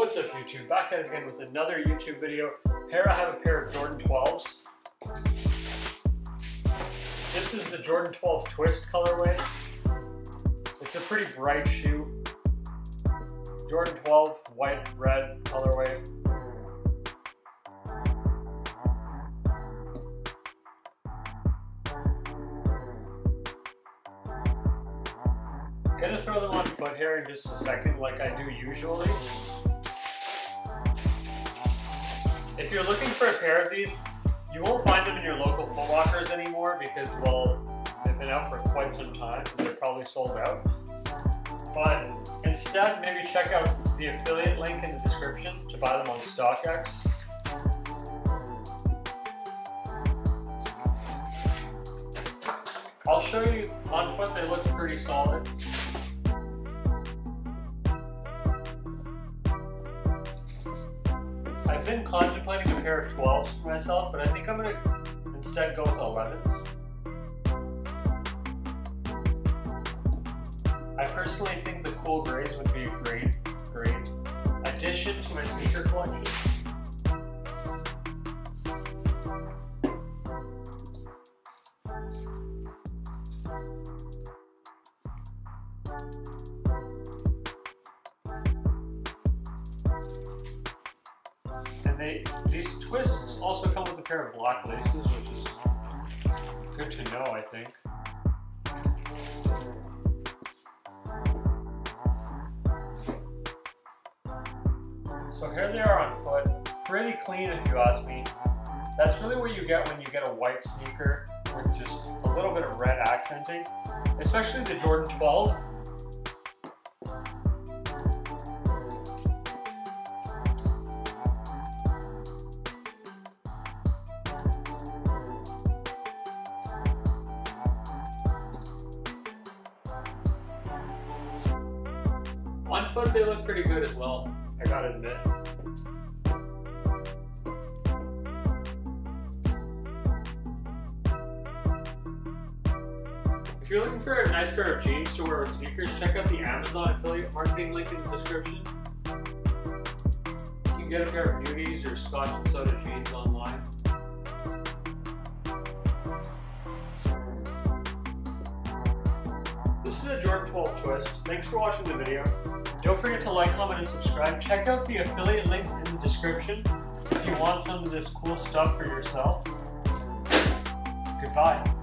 What's up, YouTube? Back at it again with another YouTube video. Here I have a pair of Jordan 12s. This is the Jordan 12 Twist colorway. It's a pretty bright shoe. Jordan 12 white, red colorway. Gonna throw them on foot here in just a second, like I do usually. If you're looking for a pair of these, you won't find them in your local Foot Lockers anymore because, well, they've been out for quite some time and they're probably sold out. But instead, maybe check out the affiliate link in the description to buy them on StockX. I'll show you on foot, they look pretty solid. I've been contemplating a pair of 12s for myself, but I think I'm going to instead go with 11s. I personally think the cool grays would be a great addition to my sneaker collection. These twists also come with a pair of black laces, which is good to know, I think. So here they are on foot, pretty clean if you ask me. That's really what you get when you get a white sneaker with just a little bit of red accenting, especially the Jordan 12. On foot, they look pretty good as well, I gotta admit. If you're looking for a nice pair of jeans to wear with sneakers, check out the Amazon affiliate marketing link in the description. You can get a pair of Nudies or Scotch and Soda jeans online. This is a Jordan 12 Twist. Thanks for watching the video. Don't forget to like, comment, and subscribe. Check out the affiliate links in the description if you want some of this cool stuff for yourself. Goodbye.